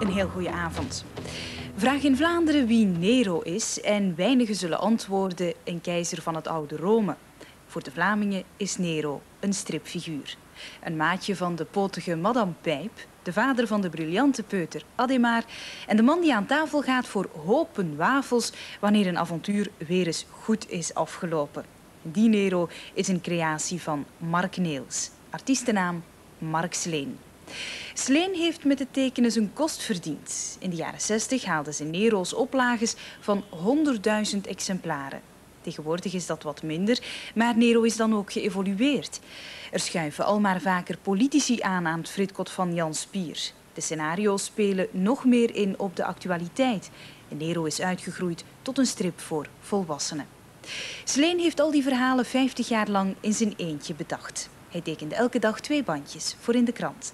een heel goede avond. Vraag in Vlaanderen wie Nero is en weinigen zullen antwoorden een keizer van het oude Rome. Voor de Vlamingen is Nero een stripfiguur. Een maatje van de potige Madame Pijp, de vader van de briljante peuter Ademar en de man die aan tafel gaat voor hopen wafels wanneer een avontuur weer eens goed is afgelopen. Die Nero is een creatie van Marc Neels, artiestennaam Marc Sleen. Sleen heeft met het tekenen zijn kost verdiend. In de jaren 60 haalde ze Nero's oplages van 100.000 exemplaren. Tegenwoordig is dat wat minder, maar Nero is dan ook geëvolueerd. Er schuiven al maar vaker politici aan het fritkot van Jan Spier. De scenario's spelen nog meer in op de actualiteit. En Nero is uitgegroeid tot een strip voor volwassenen. Sleen heeft al die verhalen 50 jaar lang in zijn eentje bedacht. Hij tekende elke dag 2 bandjes voor in de krant.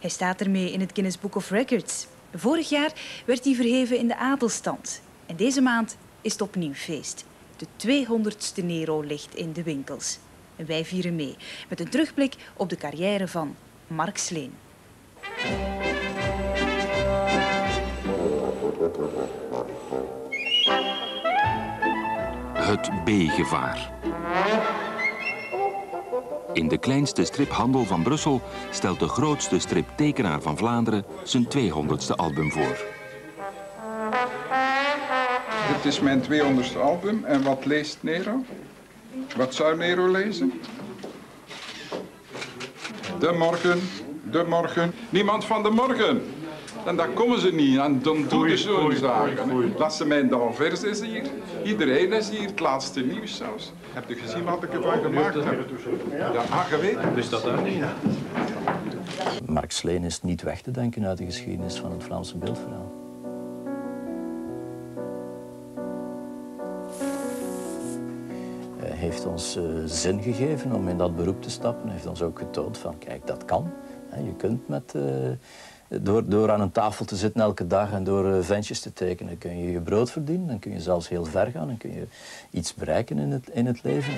Hij staat ermee in het Guinness Book of Records. Vorig jaar werd hij verheven in de adelstand. En deze maand is het opnieuw feest. De 200ste Nero ligt in de winkels. En wij vieren mee met een terugblik op de carrière van Marc Sleen. Het B-gevaar. In de kleinste striphandel van Brussel stelt de grootste striptekenaar van Vlaanderen zijn 200ste album voor. Dit is mijn 200ste album. En wat leest Nero? Wat zou Nero lezen? De morgen, de morgen. Niemand van de morgen. En dan komen ze niet. En dan doen ze zo'n zaken. Dat ze mijn vers is hier. Iedereen is hier. Het laatste nieuws zelfs. Heb je gezien wat ik ervan gemaakt heb? Ja, geweten. Dus dat daar niet. Marc Sleen is niet weg te denken uit de geschiedenis van het Vlaamse beeldverhaal. Heeft ons zin gegeven om in dat beroep te stappen. Hij heeft ons ook getoond van, kijk, dat kan. He, je kunt met, door aan een tafel te zitten elke dag en door ventjes te tekenen, kun je je brood verdienen. Dan kun je zelfs heel ver gaan en kun je iets bereiken in het leven.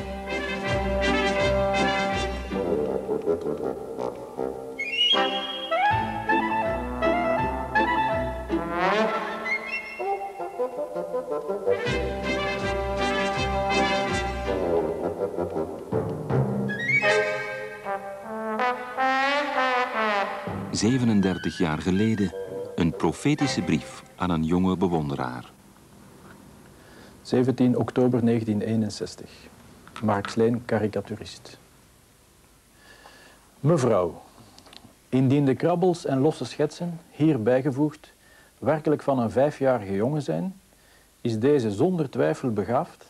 Jaar geleden een profetische brief aan een jonge bewonderaar. 17 oktober 1961. Marc Sleen, karikaturist. Mevrouw, indien de krabbels en losse schetsen, hier bijgevoegd, werkelijk van een 5-jarige jongen zijn, is deze zonder twijfel begaafd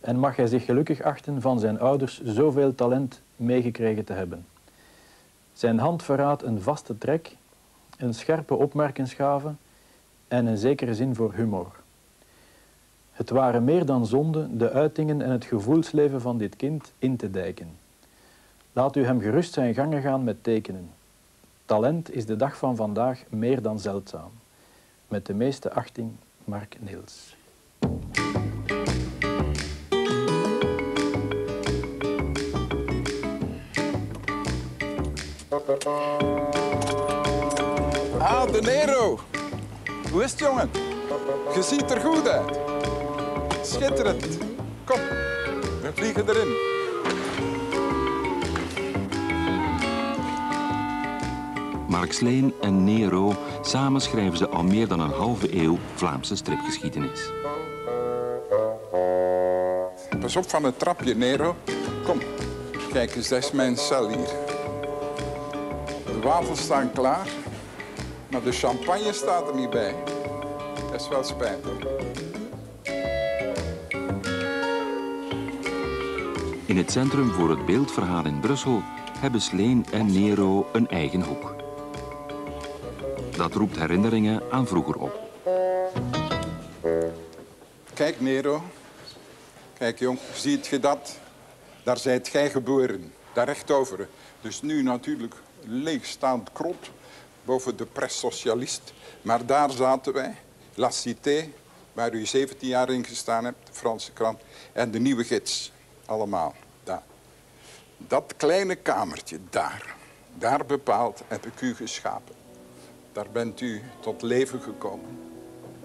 en mag hij zich gelukkig achten van zijn ouders zoveel talent meegekregen te hebben. Zijn hand verraadt een vaste trek, een scherpe opmerkingsgave en een zekere zin voor humor. Het waren meer dan zonde de uitingen en het gevoelsleven van dit kind in te dijken. Laat u hem gerust zijn gangen gaan met tekenen. Talent is de dag van vandaag meer dan zeldzaam. Met de meeste achting, Marc Neels. Ah, de Nero. Hoe is het, jongen? Je ziet er goed uit. Schitterend. Kom, we vliegen erin. Marc Sleen en Nero, samen schrijven ze al meer dan een halve eeuw Vlaamse stripgeschiedenis. Pas op van het trapje, Nero. Kom, kijk eens, dat is mijn cel hier. De wafels staan klaar, maar de champagne staat er niet bij. Dat is wel spijtig. In het Centrum voor het Beeldverhaal in Brussel hebben Sleen en Nero een eigen hoek. Dat roept herinneringen aan vroeger op. Kijk, Nero. Kijk, jong, ziet je dat? Daar zijt gij geboren, daar rechtover. Dus nu natuurlijk leegstaand krot boven de pres socialist. Maar daar zaten wij, La Cité, waar u 17 jaar in gestaan hebt, de Franse krant, en de Nieuwe Gids. Allemaal, daar. Dat kleine kamertje, daar bepaald heb ik u geschapen. Daar bent u tot leven gekomen.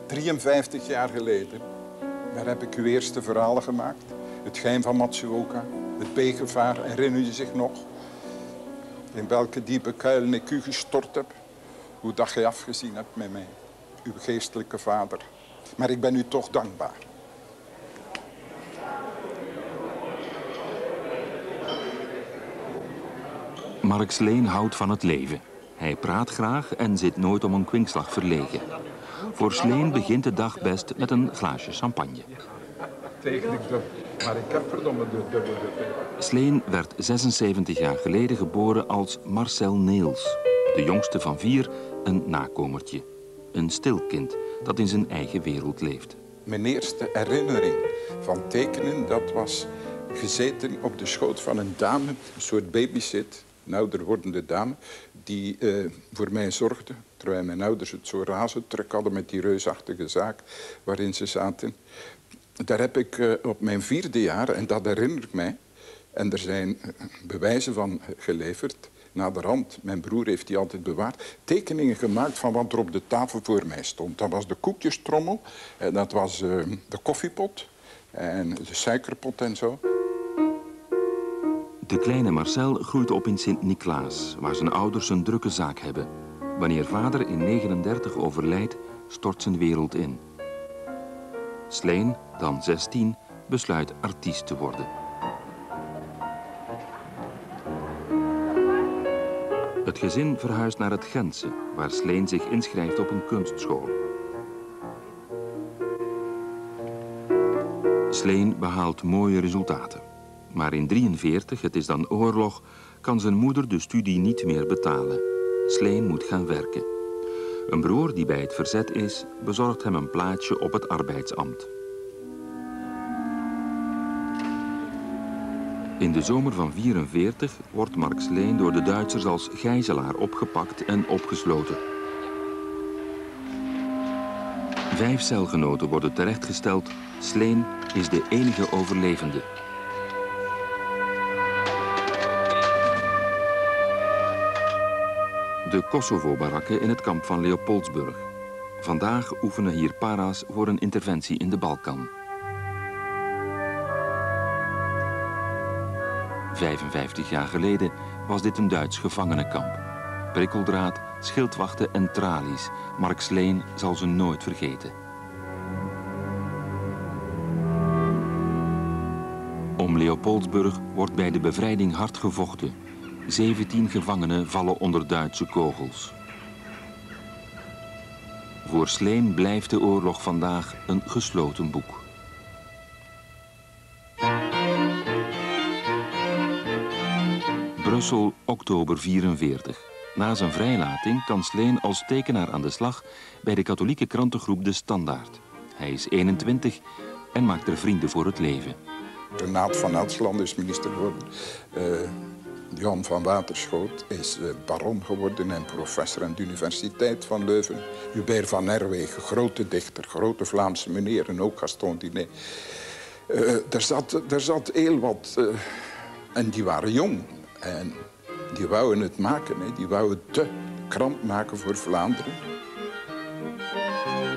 53 jaar geleden. Daar heb ik uw eerste verhalen gemaakt. Het geheim van Matsuoka, het B-gevaar. Herinner je zich nog? In welke diepe kuilen ik u gestort heb. Hoe dat je afgezien hebt met mij. Uw geestelijke vader. Maar ik ben u toch dankbaar. Marc Sleen houdt van het leven. Hij praat graag en zit nooit om een kwinkslag verlegen. Voor Sleen begint de dag best met een glaasje champagne. Sleen werd 76 jaar geleden geboren als Marcel Neels. De jongste van 4, een nakomertje. Een stil kind dat in zijn eigen wereld leeft. Mijn eerste herinnering van tekenen, dat was gezeten op de schoot van een dame. Een soort babysit, een ouder wordende dame, die voor mij zorgde. Terwijl mijn ouders het zo razend druk hadden met die reusachtige zaak waarin ze zaten. Daar heb ik op mijn 4e jaar, en dat herinner ik mij, en er zijn bewijzen van geleverd, naderhand, mijn broer heeft die altijd bewaard, tekeningen gemaakt van wat er op de tafel voor mij stond. Dat was de koekjestrommel, dat was de koffiepot en de suikerpot en zo. De kleine Marcel groeit op in Sint-Niklaas, waar zijn ouders een drukke zaak hebben. Wanneer vader in 1939 overlijdt, stort zijn wereld in. Sleen, dan 16, besluit artiest te worden. Het gezin verhuist naar het Gentse, waar Sleen zich inschrijft op een kunstschool. Sleen behaalt mooie resultaten. Maar in 1943, het is dan oorlog, kan zijn moeder de studie niet meer betalen. Sleen moet gaan werken. Een broer die bij het verzet is, bezorgt hem een plaatsje op het arbeidsambt. In de zomer van 1944 wordt Marc Sleen door de Duitsers als gijzelaar opgepakt en opgesloten. 5 celgenoten worden terechtgesteld. Sleen is de enige overlevende. De Kosovo-barakken in het kamp van Leopoldsburg. Vandaag oefenen hier para's voor een interventie in de Balkan. 55 jaar geleden was dit een Duits gevangenenkamp. Prikkeldraad, schildwachten en tralies. Marc Sleen zal ze nooit vergeten. Om Leopoldsburg wordt bij de bevrijding hard gevochten. 17 gevangenen vallen onder Duitse kogels. Voor Sleen blijft de oorlog vandaag een gesloten boek. Brussel, oktober 1944. Na zijn vrijlating kan Sleen als tekenaar aan de slag bij de katholieke krantengroep De Standaard. Hij is 21 en maakt er vrienden voor het leven. Renaat Van Elslande is minister geworden. Jan van Waterschoot is baron geworden en professor aan de Universiteit van Leuven. Hubert van Erwegen, grote dichter, grote Vlaamse meneer en ook Gaston Diner. Er zat heel wat... en die waren jong. En die wouden het maken, hè. Die wouden de krant maken voor Vlaanderen.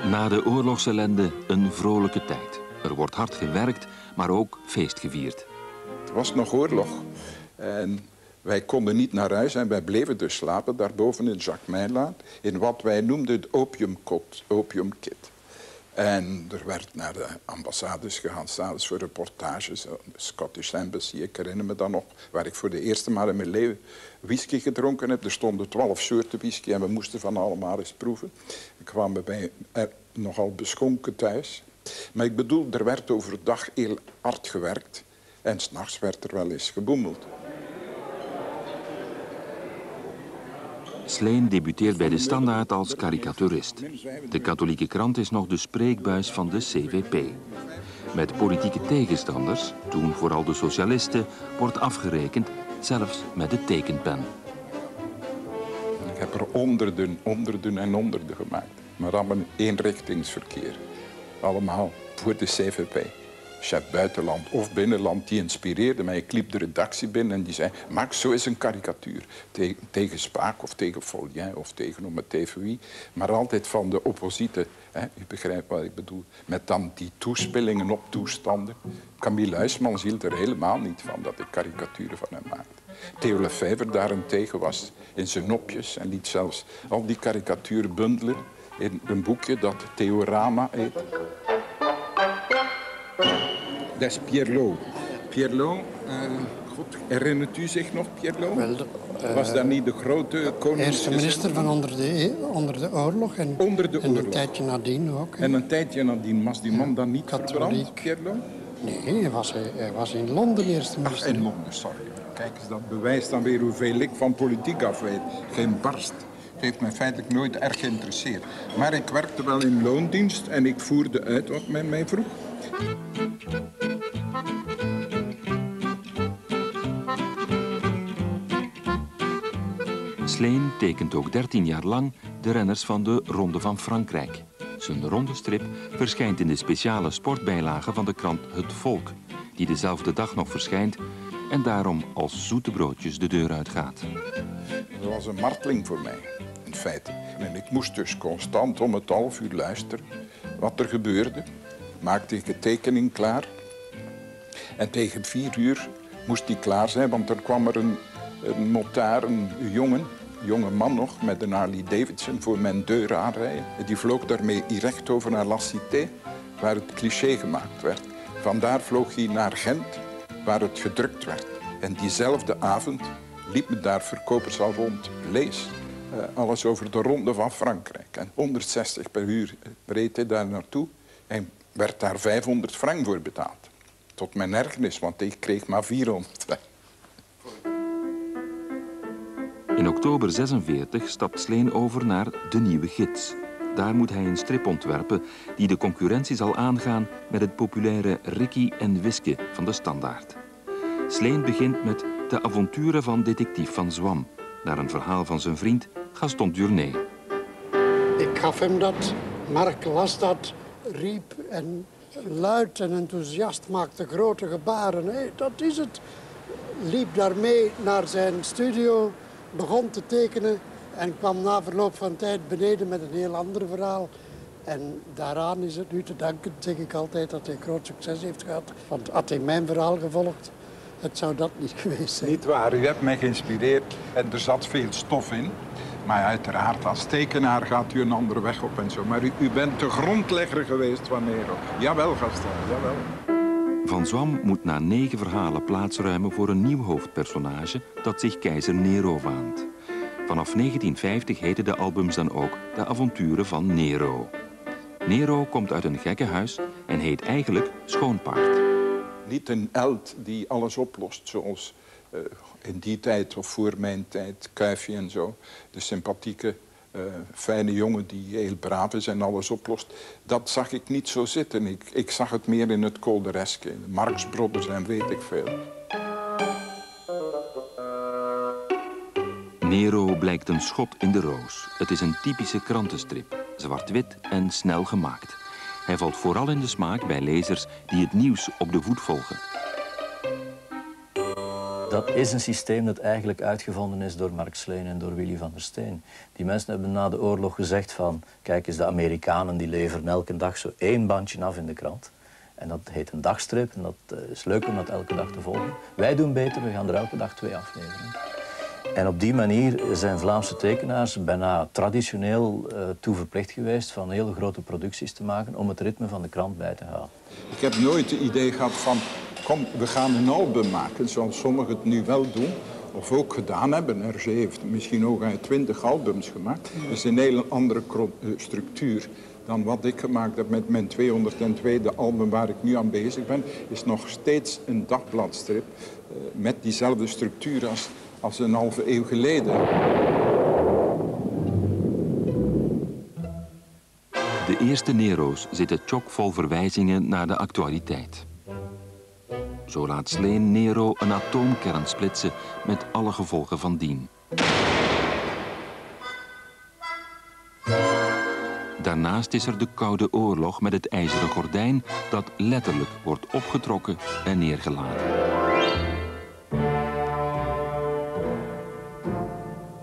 Na de oorlogsellende een vrolijke tijd. Er wordt hard gewerkt, maar ook feest gevierd. Het was nog oorlog. En wij konden niet naar huis en wij bleven dus slapen daarboven in Jacques Meilaan. In wat wij noemden het opiumkit. En er werd naar de ambassades gegaan, s'avonds voor reportages. De Scottish Embassy, ik herinner me dat nog, waar ik voor de eerste maal in mijn leven whisky gedronken heb. Er stonden 12 soorten whisky en we moesten van allemaal eens proeven. Ik kwam bij nogal beschonken thuis. Maar ik bedoel, er werd overdag heel hard gewerkt. En s'nachts werd er wel eens geboemeld. Sleen debuteert bij De Standaard als karikaturist. De katholieke krant is nog de spreekbuis van de CVP. Met politieke tegenstanders, toen vooral de socialisten, wordt afgerekend, zelfs met de tekenpen. Ik heb er honderden gemaakt. Maar allemaal eenrichtingsverkeer. Allemaal voor de CVP. chef buitenland of binnenland, die inspireerde mij. Ik liep de redactie binnen en die zei: maak zo eens een karikatuur. Tegen Spaak of tegen Follien of tegen om het even wie. Maar altijd van de opposite. Hè? U begrijpt wat ik bedoel. Met dan die toespelingen op toestanden. Camille Huismans hield er helemaal niet van dat ik karikaturen van hem maakte. Theo Lefèvre daarentegen was in zijn nopjes en liet zelfs al die karikaturen bundelen in een boekje dat Theorama heet. Dat is Pierlot. Pierlot, goed, herinnert u zich nog Pierlot? Wel, was dat niet de grote koning? Eerste minister van onder de oorlog en, een tijdje nadien ook. En een tijdje nadien was die man dan niet verbrand, Pierlot? Nee, hij was in Londen eerste minister. Ach, in Londen, sorry. Kijk eens, dat bewijst dan weer hoeveel ik van politiek af weet. Geen barst. Het heeft mij feitelijk nooit erg geïnteresseerd. Maar ik werkte wel in loondienst en ik voerde uit wat men mij vroeg. Sleen tekent ook 13 jaar lang de renners van de Ronde van Frankrijk. Zijn rondestrip verschijnt in de speciale sportbijlage van de krant Het Volk, die dezelfde dag nog verschijnt en daarom als zoete broodjes de deur uitgaat. Dat was een marteling voor mij, in feite. En ik moest dus constant om het half uur luisteren wat er gebeurde. Maakte ik de tekening klaar. En tegen 4 uur moest die klaar zijn, want er kwam er een notaar, een jonge man nog, met een Harley Davidson voor mijn deur aanrijden. Die vloog daarmee direct over naar La Cité, waar het cliché gemaakt werd. Vandaar vloog hij naar Gent, waar het gedrukt werd. En diezelfde avond liepen daar verkopers al rond. Lees alles over de Ronde van Frankrijk. En 160 per uur reed hij daar naartoe en werd daar 500 frank voor betaald. Tot mijn ergernis, want ik kreeg maar 400 frank. In oktober 1946 stapt Sleen over naar De Nieuwe Gids. Daar moet hij een strip ontwerpen die de concurrentie zal aangaan met het populaire Ricky en Wiske van de Standaard. Sleen begint met De avonturen van detectief Van Zwam, naar een verhaal van zijn vriend Gaston Durnez. Ik gaf hem dat, Marc las dat, riep en luid en enthousiast maakte grote gebaren. Hey, dat is het. Liep daarmee naar zijn studio, begon te tekenen en kwam na verloop van tijd beneden met een heel ander verhaal. En daaraan is het nu te danken, zeg ik altijd, dat hij groot succes heeft gehad. Want had hij mijn verhaal gevolgd, het zou dat niet geweest zijn. Niet waar, u hebt mij geïnspireerd en er zat veel stof in. Maar uiteraard, als tekenaar gaat u een andere weg op en zo. Maar u bent de grondlegger geweest van Nero. Jawel, Gaston, jawel. Van Zwam moet na 9 verhalen plaatsruimen voor een nieuw hoofdpersonage dat zich keizer Nero waant. Vanaf 1950 heten de albums dan ook De avonturen van Nero. Nero komt uit een gekkenhuis en heet eigenlijk Schoonpaard. Niet een held die alles oplost, zoals in die tijd of voor mijn tijd, Kuifje en zo. De sympathieke, fijne jongen die heel braaf is en alles oplost. Dat zag ik niet zo zitten. Ik zag het meer in het koldereske, in de Marx Brothers en weet ik veel. Nero blijkt een schot in de roos. Het is een typische krantenstrip, zwart-wit en snel gemaakt. Hij valt vooral in de smaak bij lezers die het nieuws op de voet volgen. Dat is een systeem dat eigenlijk uitgevonden is door Marc Sleen en door Willy van der Steen. Die mensen hebben na de oorlog gezegd van... kijk eens, de Amerikanen die leveren elke dag zo 1 bandje af in de krant. En dat heet een dagstrip en dat is leuk om dat elke dag te volgen. Wij doen beter, we gaan er elke dag 2 afleveren. En op die manier zijn Vlaamse tekenaars bijna traditioneel toe verplicht geweest van hele grote producties te maken om het ritme van de krant bij te houden. Ik heb nooit het idee gehad van, kom, we gaan een album maken, zoals sommigen het nu wel doen, of ook gedaan hebben. Hergé heeft misschien ook 20 albums gemaakt. Dat is een hele andere structuur dan wat ik gemaakt heb met mijn 202e album waar ik nu aan bezig ben. Is nog steeds een dagbladstrip met diezelfde structuur als een halve eeuw geleden. De eerste Nero's zitten chockvol verwijzingen naar de actualiteit. Zo laat Sleen Nero een atoomkern splitsen met alle gevolgen van dien. Daarnaast is er de Koude Oorlog met het ijzeren gordijn dat letterlijk wordt opgetrokken en neergelaten.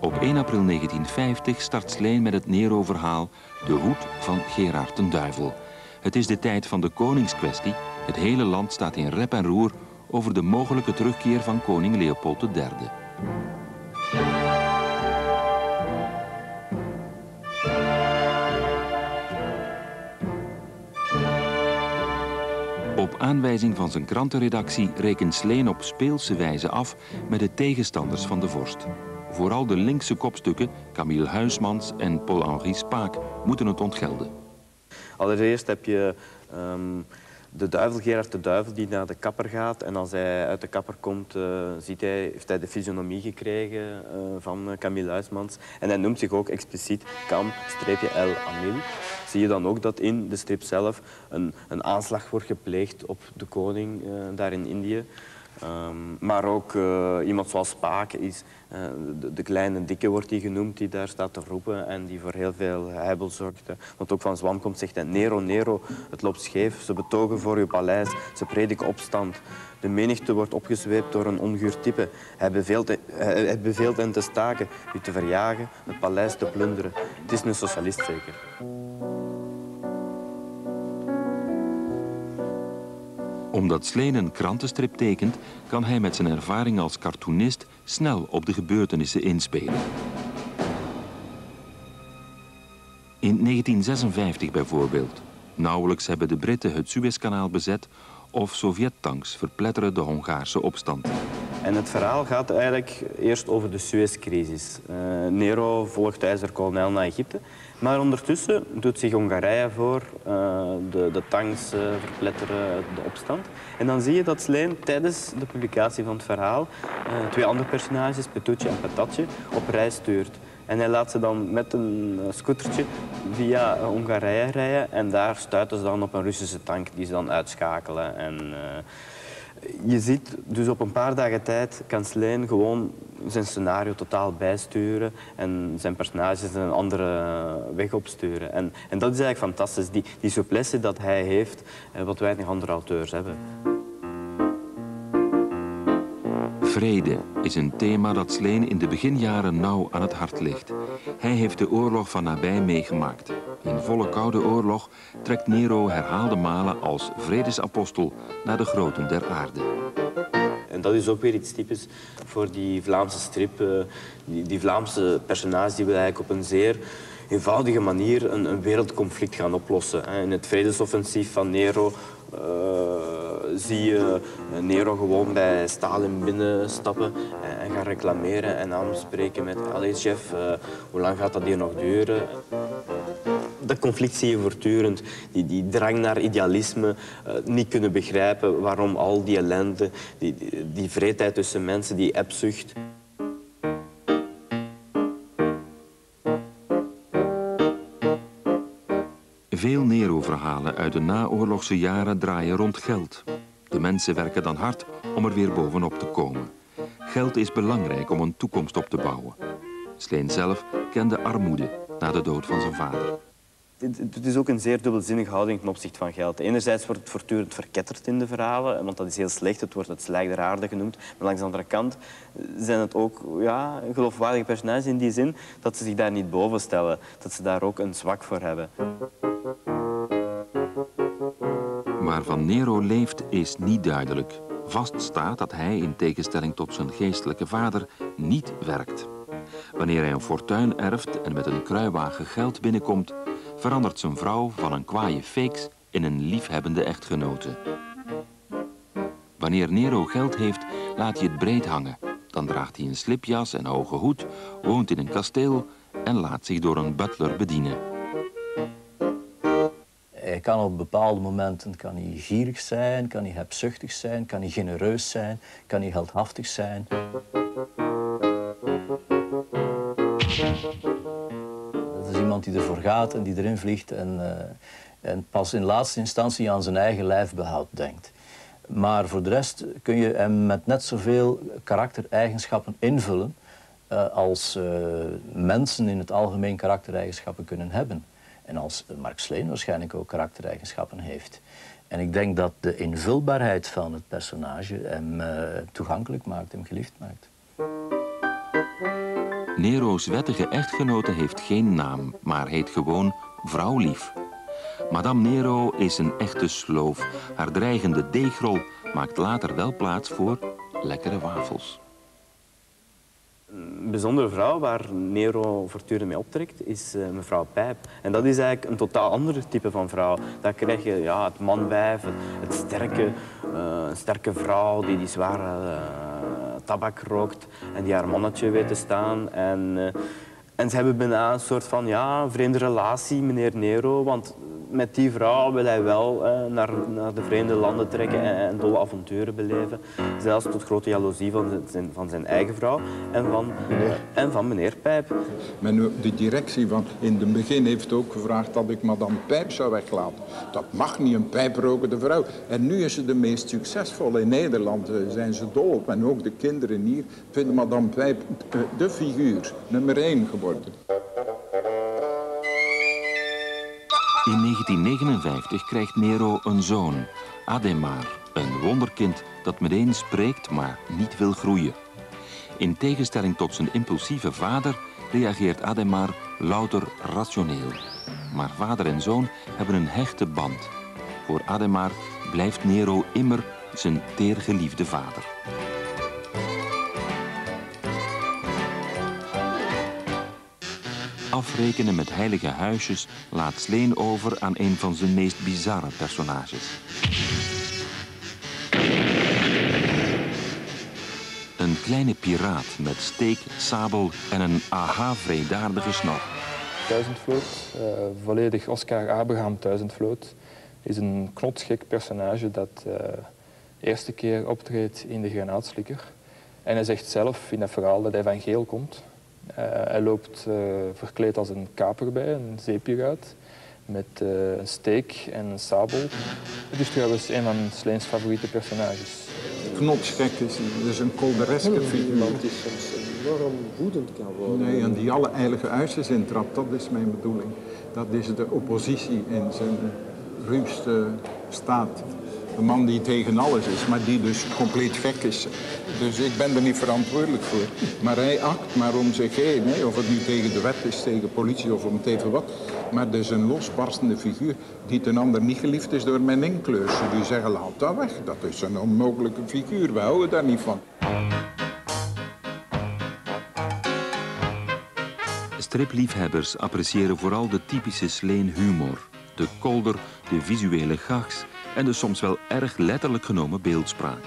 Op 1 april 1950 start Sleen met het Nero-verhaal De Hoed van Gerard den Duivel. Het is de tijd van de koningskwestie. Het hele land staat in rep en roer over de mogelijke terugkeer van koning Leopold III. Op aanwijzing van zijn krantenredactie rekent Sleen op speelse wijze af met de tegenstanders van de vorst. Vooral de linkse kopstukken, Camille Huismans en Paul-Henri Spaak, moeten het ontgelden. Allereerst heb je de duivel, Gerard de Duivel, die naar de kapper gaat. En als hij uit de kapper komt, heeft hij de fysionomie gekregen van Camille Huismans. En hij noemt zich ook expliciet Cam-El-Amil. Zie je dan ook dat in de strip zelf een aanslag wordt gepleegd op de koning daar in Indië. Maar ook iemand zoals Spaak is, de kleine dikke wordt die genoemd, die daar staat te roepen en die voor heel veel heibel zorgt. Want ook Van Zwam komt, zegt hij, Nero, Nero, het loopt scheef, ze betogen voor uw paleis, ze prediken opstand. De menigte wordt opgezweept door een onguur type. Hij beveelt hen te staken, u te verjagen, het paleis te plunderen. Het is een socialist zeker. Omdat Sleen een krantenstrip tekent, kan hij met zijn ervaring als cartoonist snel op de gebeurtenissen inspelen. In 1956 bijvoorbeeld. Nauwelijks hebben de Britten het Suezkanaal bezet of Sovjet-tanks verpletteren de Hongaarse opstand. En het verhaal gaat eigenlijk eerst over de Suezcrisis. Nero volgt de ijzerkolonel naar Egypte. Maar ondertussen doet zich Hongarije voor, de tanks verpletteren de opstand. En dan zie je dat Sleen tijdens de publicatie van het verhaal twee andere personages, Petoetje en Patatje, op reis stuurt. En hij laat ze dan met een scootertje via Hongarije rijden. En daar stuiten ze dan op een Russische tank die ze dan uitschakelen. En, je ziet, dus op een paar dagen tijd kan Sleen gewoon zijn scenario totaal bijsturen en zijn personages een andere weg opsturen. En dat is eigenlijk fantastisch, die souplesse dat hij heeft, wat weinig andere auteurs hebben. Vrede is een thema dat Sleen in de beginjaren nauw aan het hart ligt. Hij heeft de oorlog van nabij meegemaakt. In volle Koude Oorlog trekt Nero herhaalde malen als vredesapostel naar de groten der aarde. En dat is ook weer iets typisch voor die Vlaamse strip. Die Vlaamse personage die wil eigenlijk op een zeer eenvoudige manier een wereldconflict gaan oplossen. In het vredesoffensief van Nero zie je Nero gewoon bij Stalin binnenstappen en gaan reclameren en aanspreken met allee chef, hoe lang gaat dat hier nog duren? Dat conflict zie je voortdurend, die drang naar idealisme, niet kunnen begrijpen waarom al die ellende, die wreedheid tussen mensen, die hebzucht. Veel Nero-verhalen uit de naoorlogse jaren draaien rond geld. De mensen werken dan hard om er weer bovenop te komen. Geld is belangrijk om een toekomst op te bouwen. Sleen zelf kende armoede na de dood van zijn vader. Het is ook een zeer dubbelzinnige houding ten opzichte van geld. Enerzijds wordt het voortdurend verketterd in de verhalen, want dat is heel slecht, het wordt het slijgderaarde genoemd. Maar langs de andere kant zijn het ook geloofwaardige personages in die zin dat ze zich daar niet boven stellen, dat ze daar ook een zwak voor hebben. Waarvan Nero leeft is niet duidelijk. Vast staat dat hij, in tegenstelling tot zijn geestelijke vader, niet werkt. Wanneer hij een fortuin erft en met een kruiwagen geld binnenkomt, verandert zijn vrouw van een kwaaie feeks in een liefhebbende echtgenote. Wanneer Nero geld heeft, laat hij het breed hangen. Dan draagt hij een slipjas en hoge hoed, woont in een kasteel en laat zich door een butler bedienen. Hij kan op bepaalde momenten gierig zijn, kan hij hebzuchtig zijn, kan hij genereus zijn, kan hij heldhaftig zijn. Dat is iemand die ervoor gaat en die erin vliegt en pas in laatste instantie aan zijn eigen lijfbehoud denkt. Maar voor de rest kun je hem met net zoveel karaktereigenschappen invullen als mensen in het algemeen karaktereigenschappen kunnen hebben. en als Marc Sleen waarschijnlijk ook karaktereigenschappen heeft. En ik denk dat de invulbaarheid van het personage hem toegankelijk maakt, hem geliefd maakt. Nero's wettige echtgenote heeft geen naam, maar heet gewoon Vrouwlief. Madame Nero is een echte sloof. Haar dreigende deegrol maakt later wel plaats voor lekkere wafels. Een bijzondere vrouw waar Nero voortdurend mee optrekt is mevrouw Pijp. En dat is eigenlijk een totaal ander type van vrouw. Daar krijg je ja, het man-wijf, het sterke, sterke vrouw die zware tabak rookt en die haar mannetje weet te staan. En ze hebben bijna een soort van ja, vreemde relatie, meneer Nero. Want met die vrouw wil hij wel naar de vreemde landen trekken en dolle avonturen beleven. Zelfs tot grote jaloezie van zijn eigen vrouw en van meneer Pijp. Men, de directie van in het begin heeft ook gevraagd dat ik madame Pijp zou weglaten. Dat mag niet, een pijprokende vrouw. En nu is ze de meest succesvolle in Nederland. Zijn ze dol op. En ook de kinderen hier vinden madame Pijp de figuur, nummer 1 geworden. In 1959 krijgt Nero een zoon, Ademar, een wonderkind dat meteen spreekt, maar niet wil groeien. In tegenstelling tot zijn impulsieve vader reageert Ademar louter rationeel. Maar vader en zoon hebben een hechte band. Voor Ademar blijft Nero immer zijn teergeliefde vader. Afrekenen met heilige huisjes laat Sleen over aan een van zijn meest bizarre personages. Een kleine piraat met steek, sabel en een aha-vreedaardige snor. Duizendvloot, volledig Oscar Abraham Duizendvloot, is een knotsgek personage dat de eerste keer optreedt in de Granaatslikker. En hij zegt zelf in dat verhaal dat hij van Geel komt. Hij loopt verkleed als een kaperbij, een zeepiraat, met een steek en een sabel. Dus trouwens een van Sleens favoriete personages. Knotsgek is dus een koldereske figuur. Iemand die soms enorm woedend kan worden. Nee, en die alle heilige huisjes intrapt, dat is mijn bedoeling. Dat is de oppositie in zijn ruwste staat. Een man die tegen alles is, maar die dus compleet gek is. Dus ik ben er niet verantwoordelijk voor. Maar hij act maar om zich heen. Hè. Of het nu tegen de wet is, tegen de politie of om het even wat. Maar dus een losbarstende figuur die ten ander niet geliefd is door mijn inkleurs. Die zeggen, laat dat weg. Dat is een onmogelijke figuur. We houden daar niet van. Stripliefhebbers appreciëren vooral de typische Sleen humor. De kolder, de visuele gags en de soms wel erg letterlijk genomen beeldspraak.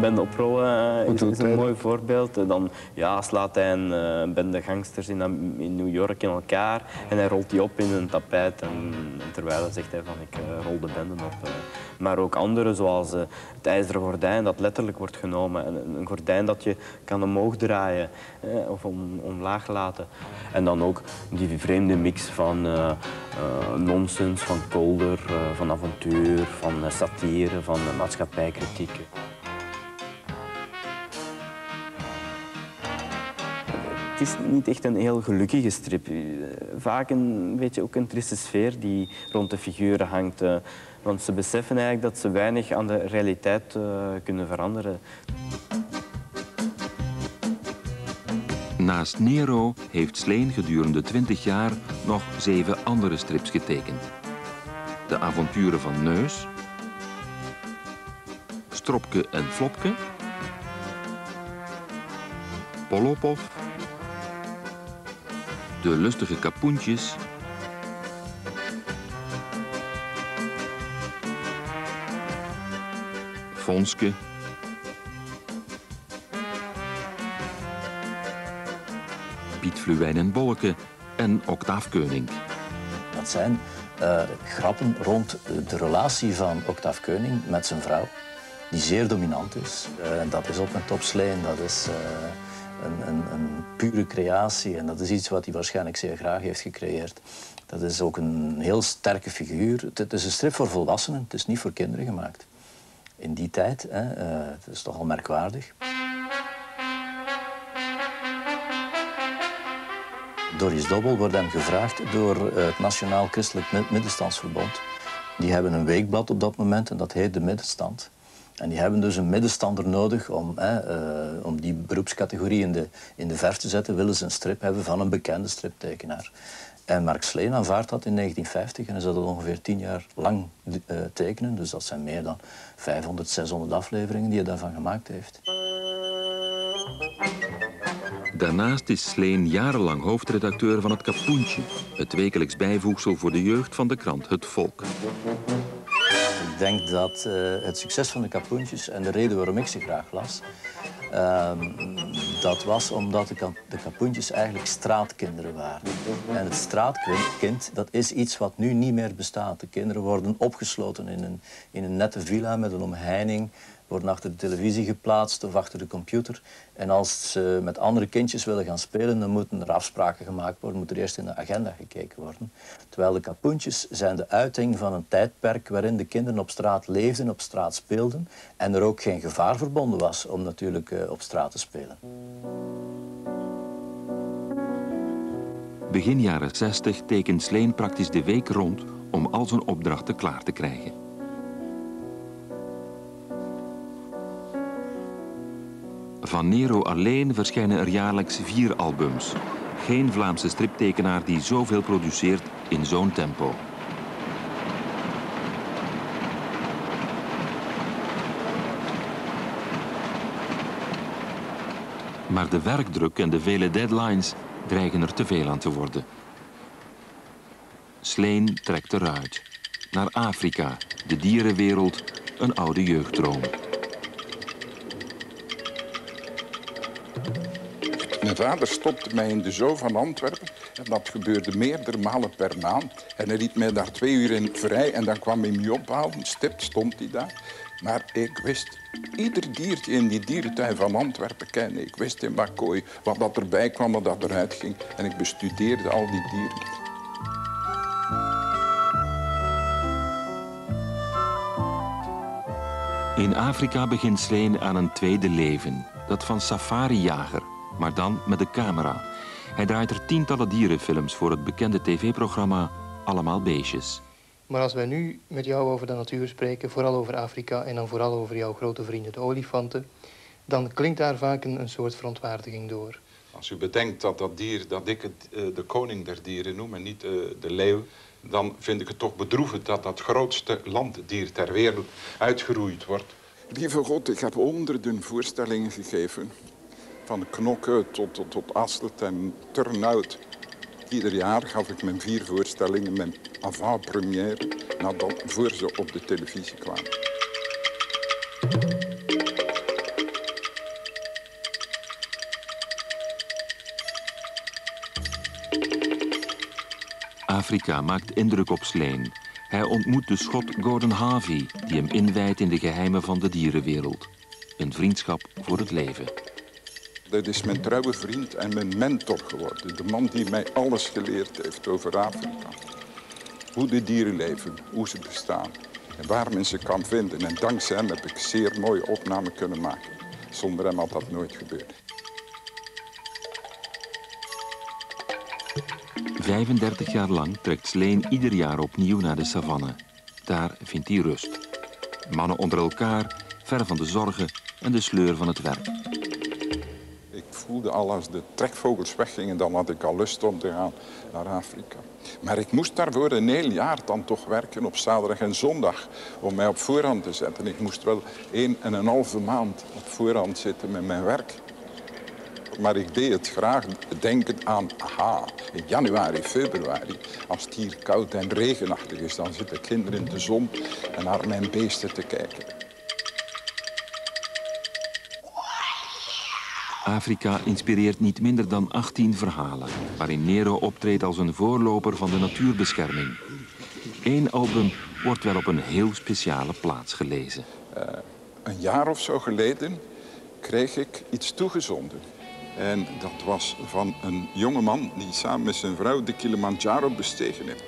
Ben Oprolle is een mooi voorbeeld. Dan ja, slaat hij een bende gangsters in New York in elkaar en hij rolt die op in een tapijt. En terwijl hij zegt hij van ik rol de benden op. Maar ook andere zoals het ijzeren gordijn dat letterlijk wordt genomen. Een gordijn dat je kan omhoog draaien of omlaag laten. En dan ook die vreemde mix van nonsens, van kolder, van avontuur, van satire, van maatschappijkritiek. Het is niet echt een heel gelukkige strip. Vaak een beetje ook een triste sfeer die rond de figuren hangt. Want ze beseffen eigenlijk dat ze weinig aan de realiteit kunnen veranderen. Naast Nero heeft Sleen gedurende 20 jaar nog 7 andere strips getekend. De avonturen van Neus, Stropke en Flopke, Polopov, de lustige kapoentjes, Fonske, Piet Fluwijn en Bolke en Octave Keuning. Dat zijn grappen rond de relatie van Octave Keuning met zijn vrouw, die zeer dominant is. Dat is op een top Sleen, dat is een pure creatie en dat is iets wat hij waarschijnlijk zeer graag heeft gecreëerd. Dat is ook een heel sterke figuur. Het is een strip voor volwassenen, het is niet voor kinderen gemaakt. In die tijd, hè, het is toch al merkwaardig. Doris Dobbel wordt hem gevraagd door het Nationaal Christelijk Middenstandsverbond. Die hebben een weekblad op dat moment en dat heet De Middenstand. En die hebben dus een middenstander nodig om die beroepscategorie in de verf te zetten. Willen ze een strip hebben van een bekende striptekenaar. En Marc Sleen aanvaardt dat in 1950 en hij zal dat ongeveer 10 jaar lang tekenen. Dus dat zijn meer dan 500, 600 afleveringen die hij daarvan gemaakt heeft. Daarnaast is Sleen jarenlang hoofdredacteur van het Kapoentje, het wekelijks bijvoegsel voor de jeugd van de krant Het Volk. Ik denk dat het succes van de Kapoentjes en de reden waarom ik ze graag las, dat was omdat de Kapoentjes eigenlijk straatkinderen waren. En het straatkind, dat is iets wat nu niet meer bestaat. De kinderen worden opgesloten in een nette villa met een omheining, worden achter de televisie geplaatst of achter de computer. En als ze met andere kindjes willen gaan spelen, dan moeten er afspraken gemaakt worden, moet er eerst in de agenda gekeken worden. Terwijl de Kapoentjes zijn de uiting van een tijdperk waarin de kinderen op straat leefden, op straat speelden en er ook geen gevaar verbonden was om natuurlijk op straat te spelen. Begin jaren 60 tekent Sleen praktisch de week rond om al zijn opdrachten klaar te krijgen. Van Nero alleen verschijnen er jaarlijks 4 albums. Geen Vlaamse striptekenaar die zoveel produceert in zo'n tempo. Maar de werkdruk en de vele deadlines dreigen er te veel aan te worden. Sleen trekt eruit. Naar Afrika, de dierenwereld, een oude jeugddroom. Mijn vader stopte mij in de zoo van Antwerpen en dat gebeurde meerdere malen per maand. En hij liet mij daar 2 uur in vrij en dan kwam hij me ophalen, stipt stond hij daar. Maar ik wist ieder diertje in die dierentuin van Antwerpen kennen. Ik wist in wat kooi, wat dat erbij kwam, wat dat eruit ging. En ik bestudeerde al die dieren. In Afrika begint Sleen aan een tweede leven, dat van safarijager. Maar dan met de camera. Hij draait er tientallen dierenfilms voor het bekende tv-programma Allemaal Beestjes. Maar als wij nu met jou over de natuur spreken, vooral over Afrika en dan vooral over jouw grote vrienden de olifanten, dan klinkt daar vaak een soort verontwaardiging door. Als u bedenkt dat dier, dat ik het de koning der dieren noem en niet de leeuw, dan vind ik het toch bedroevend dat dat grootste landdier ter wereld uitgeroeid wordt. Lieve God, ik heb honderden voorstellingen gegeven. Van de knokken tot Asselt en Turnhout. Ieder jaar gaf ik mijn 4 voorstellingen, mijn avant-première, nadat voor ze op de televisie kwamen. Afrika maakt indruk op Sleen. Hij ontmoet de Schot Gordon Harvey, die hem inwijdt in de geheimen van de dierenwereld. Een vriendschap voor het leven. Dat is mijn trouwe vriend en mijn mentor geworden. De man die mij alles geleerd heeft over Afrika. Hoe de dieren leven, hoe ze bestaan en waar men ze kan vinden. En dankzij hem heb ik zeer mooie opnamen kunnen maken. Zonder hem had dat nooit gebeurd. 35 jaar lang trekt Sleen ieder jaar opnieuw naar de savanne. Daar vindt hij rust. Mannen onder elkaar, ver van de zorgen en de sleur van het werk. Ik voelde al als de trekvogels weggingen, dan had ik al lust om te gaan naar Afrika. Maar ik moest daarvoor een heel jaar dan toch werken op zaterdag en zondag om mij op voorhand te zetten. Ik moest wel 1,5 maand op voorhand zitten met mijn werk. Maar ik deed het graag denkend aan, aha, in januari, februari, als het hier koud en regenachtig is, dan zitten kinderen in de zon en naar mijn beesten te kijken. Afrika inspireert niet minder dan 18 verhalen, waarin Nero optreedt als een voorloper van de natuurbescherming. 1 album wordt wel op een heel speciale plaats gelezen. Een jaar of zo geleden kreeg ik iets toegezonden. En dat was van een jongeman die samen met zijn vrouw de Kilimanjaro bestegen heeft.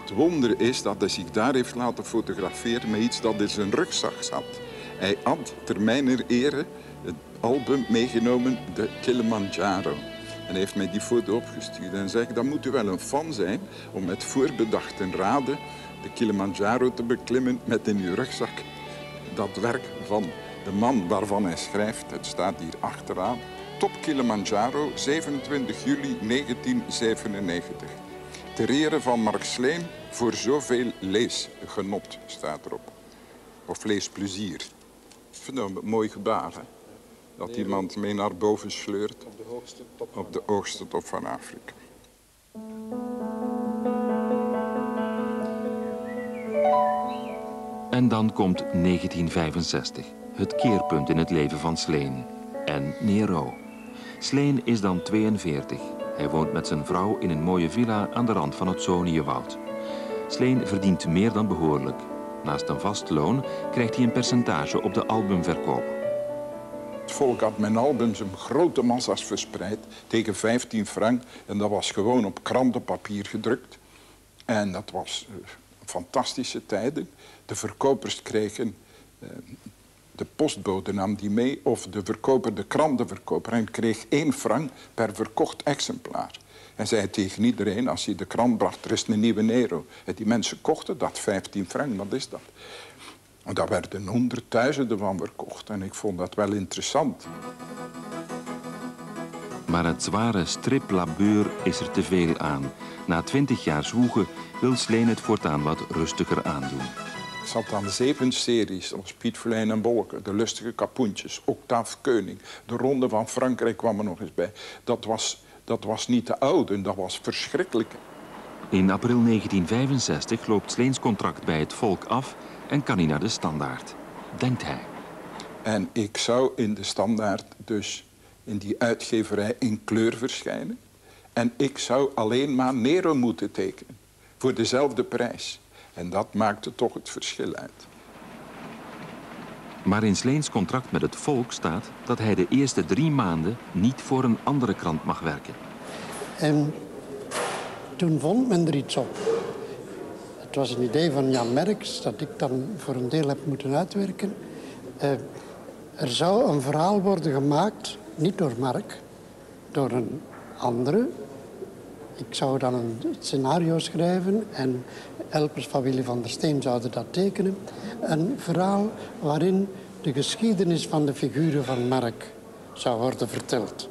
Het wonder is dat hij zich daar heeft laten fotograferen met iets dat in zijn rugzak zat. Hij had ter mijner ere het album meegenomen, de Kilimanjaro. En hij heeft mij die foto opgestuurd en zegt, dan moet u wel een fan zijn om met voorbedachte raden de Kilimanjaro te beklimmen met in uw rugzak dat werk van de man waarvan hij schrijft. Het staat hier achteraan. Top Kilimanjaro, 27 juli 1997. Te reren van Marc Sleen voor zoveel leesgenot, staat erop. Of leesplezier. Ik vind dat een mooi gebaar, hè? Dat Nero iemand mee naar boven sleurt op de hoogste top van Afrika. En dan komt 1965, het keerpunt in het leven van Sleen en Nero. Sleen is dan 42. Hij woont met zijn vrouw in een mooie villa aan de rand van het Zoniewoud. Sleen verdient meer dan behoorlijk. Naast een vast loon krijgt hij een percentage op de albumverkoop. Het volk had mijn albums in grote massa's verspreid tegen 15 frank. En dat was gewoon op krantenpapier gedrukt. En dat was fantastische tijden. De verkopers kregen... De postbode nam die mee, of de verkoper, de krantenverkoper, en kreeg 1 frank per verkocht exemplaar. En zei tegen iedereen, als hij de krant bracht, er is een nieuwe Nero. En die mensen kochten dat, 15 frank, wat is dat? En daar werden honderdduizenden van verkocht en ik vond dat wel interessant. Maar het zware striplabuur is er te veel aan. Na 20 jaar zwoegen wil Sleen het voortaan wat rustiger aandoen. Ik zat aan 7 series, als Piet Verlijn en Bolke, De Lustige Kapoentjes, Octave Keuning. De Ronde van Frankrijk kwam er nog eens bij. Dat was niet te oud en dat was verschrikkelijk. In april 1965 loopt Sleens contract bij het Volk af en kan hij naar de Standaard, denkt hij. En ik zou in de Standaard dus in die uitgeverij in kleur verschijnen. En ik zou alleen maar Nero moeten tekenen, voor dezelfde prijs. En dat maakte toch het verschil uit. Maar in Sleens contract met het Volk staat dat hij de eerste 3 maanden niet voor een andere krant mag werken. En toen vond men er iets op. Het was een idee van Jan Merks dat ik dan voor een deel heb moeten uitwerken. Er zou een verhaal worden gemaakt, niet door Marc, door een andere. Ik zou dan een scenario schrijven en helpers van Willy van der Steen zouden dat tekenen. Een verhaal waarin de geschiedenis van de figuren van Marc zou worden verteld.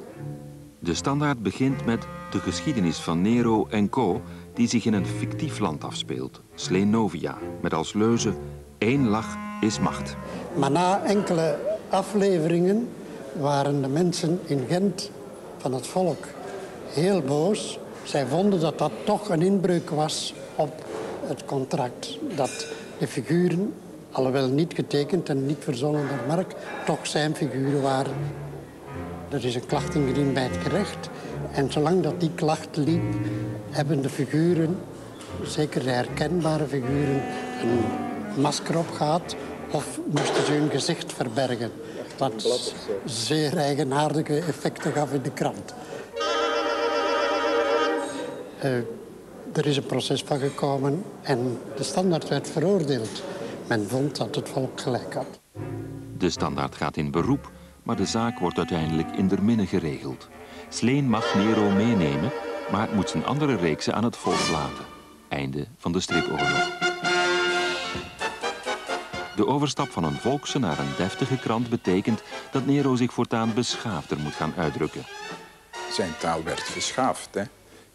De Standaard begint met de geschiedenis van Nero en Co, die zich in een fictief land afspeelt, Slenovia, met als leuze 1 lach is macht. Maar na enkele afleveringen waren de mensen in Gent van het volk heel boos. Zij vonden dat dat toch een inbreuk was op het contract. Dat de figuren, alhoewel niet getekend en niet verzonnen door Marc, toch zijn figuren waren. Er is een klacht ingediend bij het gerecht. En zolang dat die klacht liep, hebben de figuren, zeker de herkenbare figuren, een masker opgehaald of moesten ze hun gezicht verbergen. Wat zeer eigenaardige effecten gaf in de krant. Er is een proces van gekomen en de Standaard werd veroordeeld. Men vond dat het volk gelijk had. De Standaard gaat in beroep, maar de zaak wordt uiteindelijk in der minne geregeld. Sleen mag Nero meenemen, maar moet zijn andere reeksen aan het volk laten. Einde van de stripoorlog. De overstap van een volkse naar een deftige krant betekent dat Nero zich voortaan beschaafder moet gaan uitdrukken. Zijn taal werd geschaafd, hè?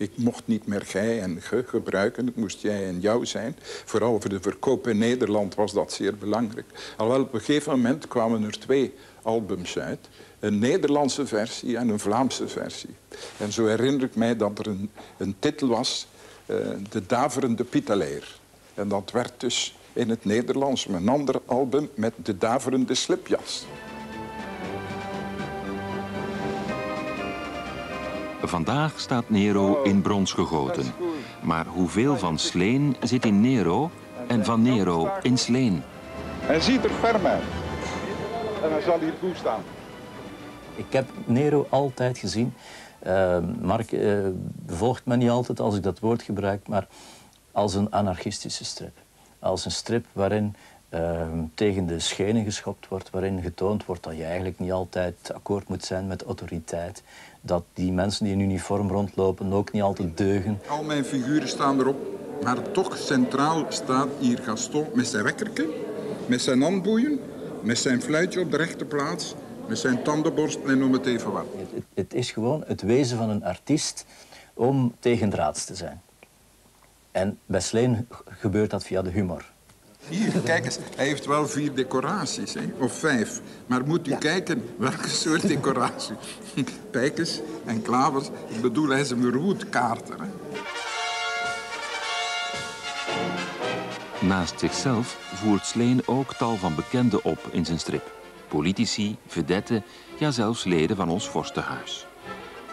Ik mocht niet meer gij en ge gebruiken, het moest jij en jou zijn. Vooral voor de verkoop in Nederland was dat zeer belangrijk. Alhoewel, op een gegeven moment kwamen er 2 albums uit. Een Nederlandse versie en een Vlaamse versie. En zo herinner ik mij dat er een titel was, De Daverende Pieteleer. En dat werd dus in het Nederlands een ander album met De Daverende Slipjas. Vandaag staat Nero in brons gegoten. Maar hoeveel van Sleen zit in Nero en van Nero in Sleen? Hij ziet er ferm uit. En hij zal hier goed staan. Ik heb Nero altijd gezien. Marc volgt me niet altijd als ik dat woord gebruik, maar als een anarchistische strip. Als een strip waarin tegen de schenen geschopt wordt, waarin getoond wordt dat je eigenlijk niet altijd akkoord moet zijn met autoriteit. Dat die mensen die in uniform rondlopen ook niet altijd deugen. Al mijn figuren staan erop, maar toch centraal staat hier Gaston met zijn wekkerke, met zijn handboeien, met zijn fluitje op de rechte plaats, met zijn tandenborst en noem het even wat. Het is gewoon het wezen van een artiest om tegendraads te zijn. En bij Sleen gebeurt dat via de humor. Hier, kijk eens, hij heeft wel 4 decoraties, hè? Of 5. Maar moet u kijken welke soort decoratie. Pijkers en klavers, ik bedoel, hij is een verwoedkaarten. Naast zichzelf voert Sleen ook tal van bekenden op in zijn strip. Politici, vedetten, ja zelfs leden van ons vorstenhuis.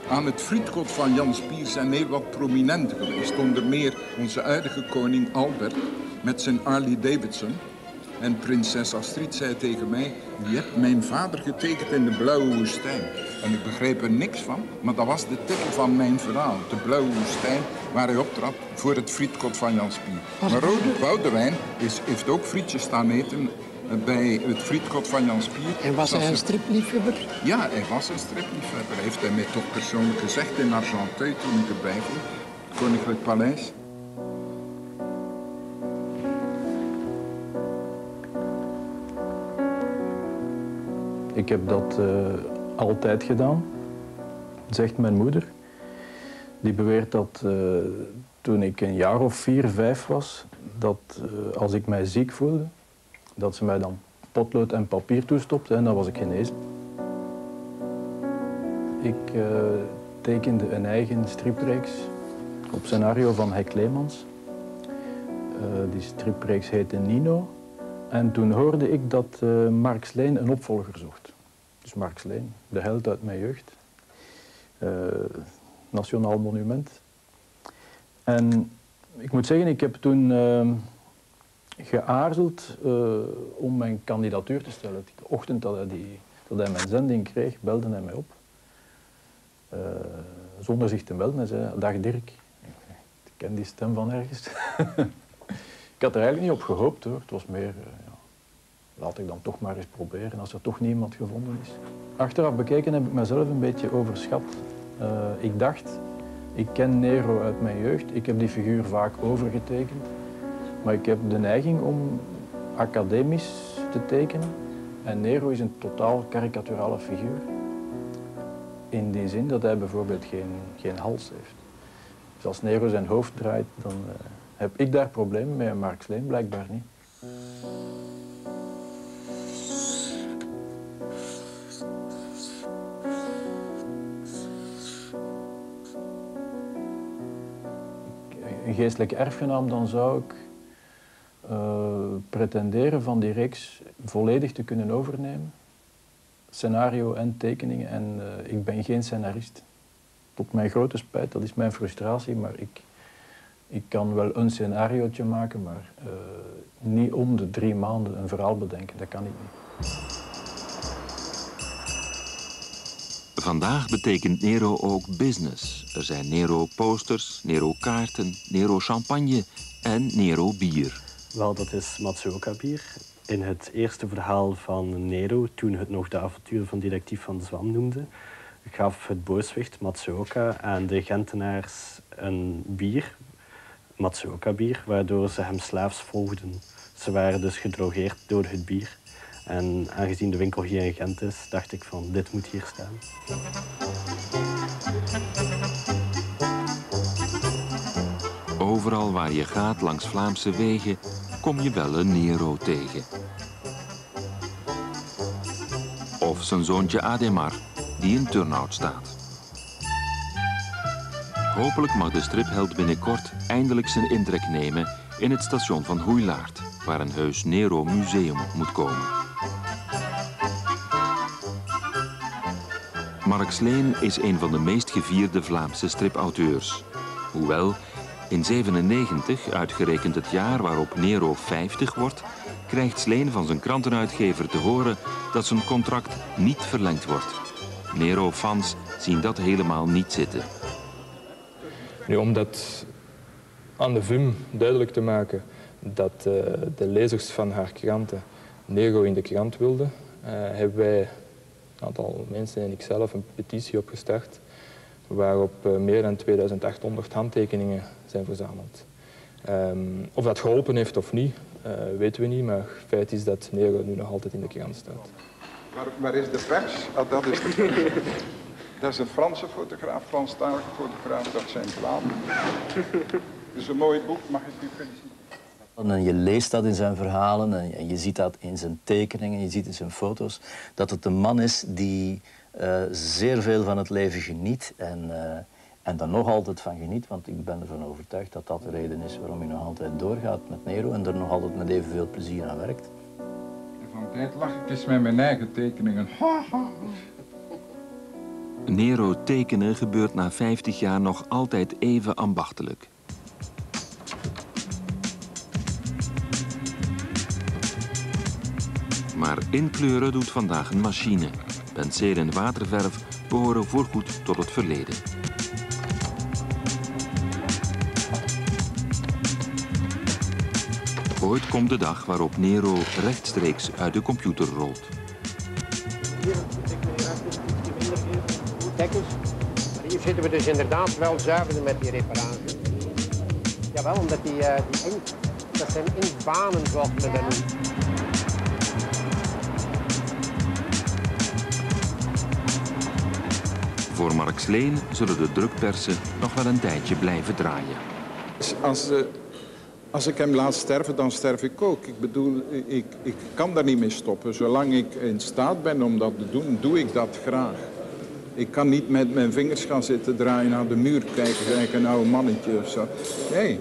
Aan het frietkot van Jan Spier zijn heel wat prominent geweest. Onder meer onze huidige koning Albert met zijn Harley Davidson. En prinses Astrid zei tegen mij, je hebt mijn vader getekend in de Blauwe Woestijn. En ik begreep er niks van, maar dat was de titel van mijn verhaal. De Blauwe Woestijn, waar hij optrad voor het frietkot van Jan Spier. Maar Rode Boudewijn heeft ook frietjes staan eten bij het frietkot van Jan Spier. En was hij een stripliefhebber? Ja, hij was een stripliefhebber. Heeft hij mij toch persoonlijk gezegd in Argenteuil toen ik erbij kwam. Het Koninklijk Paleis. Ik heb dat altijd gedaan, zegt mijn moeder. Die beweert dat toen ik een jaar of 4, 5 was, dat als ik mij ziek voelde, dat ze mij dan potlood en papier toestopte en dan was ik genezen. Ik tekende een eigen stripreeks op scenario van Hek Leemans. Die stripreeks heette Nino. En toen hoorde ik dat Marc Sleen een opvolger zocht. Dus Marc Sleen, de held uit mijn jeugd. Nationaal monument. En ik moet zeggen, ik heb toen geaarzeld om mijn kandidatuur te stellen. De ochtend dat hij mijn zending kreeg, belde hij mij op. Zonder zich te melden. Hij zei, dag Dirk. Ik ken die stem van ergens. Ik had er eigenlijk niet op gehoopt hoor. Het was meer, laat ik dan toch maar eens proberen als er toch niemand gevonden is. Achteraf bekeken heb ik mezelf een beetje overschat. Ik dacht, ik ken Nero uit mijn jeugd. Ik heb die figuur vaak overgetekend. Maar ik heb de neiging om academisch te tekenen. En Nero is een totaal karikaturale figuur. In die zin dat hij bijvoorbeeld geen hals heeft. Dus als Nero zijn hoofd draait, dan heb ik daar problemen mee en Marc Sleen blijkbaar niet. Een geestelijke erfgenaam, dan zou ik pretenderen van die reeks volledig te kunnen overnemen. Scenario en tekeningen en ik ben geen scenarist. Tot mijn grote spijt, dat is mijn frustratie, maar ik kan wel een scenariootje maken, maar niet om de 3 maanden een verhaal bedenken. Dat kan ik niet. Vandaag betekent Nero ook business. Er zijn Nero-posters, Nero-kaarten, Nero-champagne en Nero-bier. Wel, dat is Matsuoka-bier. In het eerste verhaal van Nero, toen het nog de avonturen van detectief Van Zwam noemde, gaf het booswicht Matsuoka aan de Gentenaars een bier, Matsuoka-bier, waardoor ze hem slaafs volgden. Ze waren dus gedrogeerd door het bier. En aangezien de winkel hier in Gent is, dacht ik van, dit moet hier staan. Overal waar je gaat langs Vlaamse wegen, kom je wel een Nero tegen. Of zijn zoontje Ademar, die in Turnhout staat. Hopelijk mag de stripheld binnenkort eindelijk zijn intrek nemen in het station van Hoeilaard, waar een heus Nero-museum op moet komen. Marc Sleen is een van de meest gevierde Vlaamse stripauteurs. Hoewel, in 1997, uitgerekend het jaar waarop Nero 50 wordt, krijgt Sleen van zijn krantenuitgever te horen dat zijn contract niet verlengd wordt. Nero-fans zien dat helemaal niet zitten. Nu, om dat aan de VUM duidelijk te maken dat de lezers van haar kranten Nero in de krant wilden, hebben wij, een aantal mensen en ikzelf, een petitie opgestart waarop meer dan 2800 handtekeningen zijn verzameld. Of dat geholpen heeft of niet, weten we niet, maar feit is dat Nero nu nog altijd in de krant staat. Waar is de pers? Ah, dat is de... Dat is een Franse fotograaf, Franstalige fotograaf, dat zijn platen. Het is een mooi boek, mag ik u feliciteren. En je leest dat in zijn verhalen en je ziet dat in zijn tekeningen, je ziet in zijn foto's, dat het een man is die zeer veel van het leven geniet en daar nog altijd van geniet, want ik ben ervan overtuigd dat dat de reden is waarom hij nog altijd doorgaat met Nero en er nog altijd met evenveel plezier aan werkt. Van tijd lach ik eens met mijn eigen tekeningen. Ha, ha. Nero tekenen gebeurt na 50 jaar nog altijd even ambachtelijk. Maar inkleuren doet vandaag een machine. Penseel en waterverf behoren voorgoed tot het verleden. Ooit komt de dag waarop Nero rechtstreeks uit de computer rolt. Maar hier zitten we dus inderdaad wel zuiver met die reparatie. Jawel, omdat die inkt, dat zijn inktbanen zoals we dat noemen. Voor Marc Sleen zullen de drukpersen nog wel een tijdje blijven draaien. Als ik hem laat sterven, dan sterf ik ook. Ik bedoel, ik kan daar niet mee stoppen. Zolang ik in staat ben om dat te doen, doe ik dat graag. Ik kan niet met mijn vingers gaan zitten draaien aan de muur, kijken een oude mannetje of zo. Nee,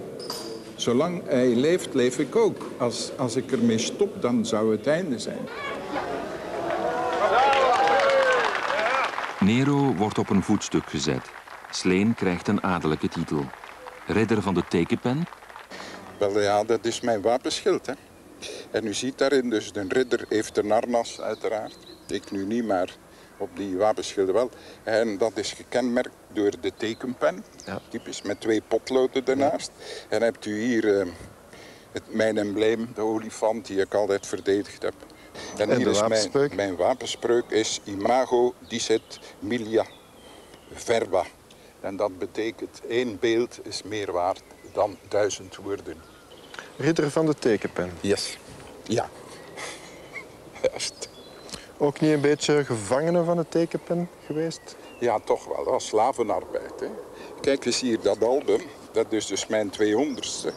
zolang hij leeft, leef ik ook. Als ik ermee stop, dan zou het einde zijn. Nero wordt op een voetstuk gezet. Sleen krijgt een adellijke titel. Ridder van de tekenpen? Wel ja, dat is mijn wapenschild, hè. En u ziet daarin, dus de ridder heeft een harnas uiteraard. Ik nu niet, maar... op die wapenschilden wel. En dat is gekenmerkt door de tekenpen, ja. Typisch, met 2 potloden ernaast. Ja. En hebt u hier mijn embleem, de olifant, die ik altijd verdedigd heb. En hier is mijn wapenspreuk is imago dicet milia verba. En dat betekent 1 beeld is meer waard dan 1000 woorden. Ridder van de tekenpen? Yes. Ja. Juist. Ook niet een beetje gevangene van de tekenpen geweest? Ja, toch wel. Dat is slavenarbeid. Hè. Kijk eens hier, dat album. Dat is dus mijn 200ste.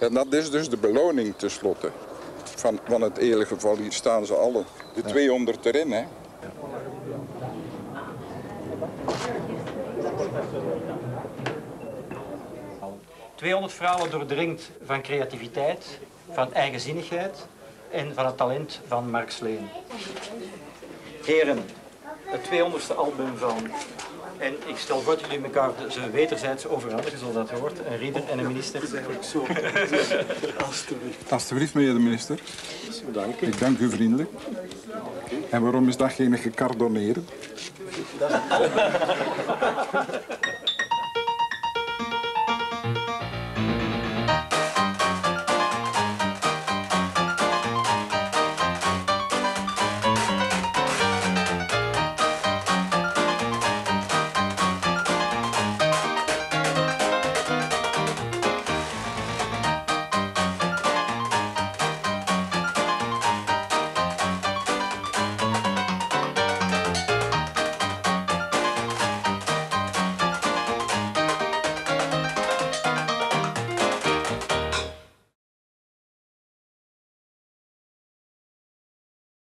En dat is dus de beloning tenslotte. Van het hele geval, hier staan ze allen. De 200 erin, hè. Ja. ...200 vrouwen doordringt van creativiteit, van eigenzinnigheid... en van het talent van Marc Sleen. Heren, het 200ste album van... en ik stel voor dat jullie elkaar ze wederzijds overhandigen, zoals dat hoort. Een ridder en een minister. Dat is eigenlijk zo. Alsjeblieft. Alsjeblieft, meneer de minister. Bedankt. Ik dank u vriendelijk. En waarom is dat geen gecardoneren?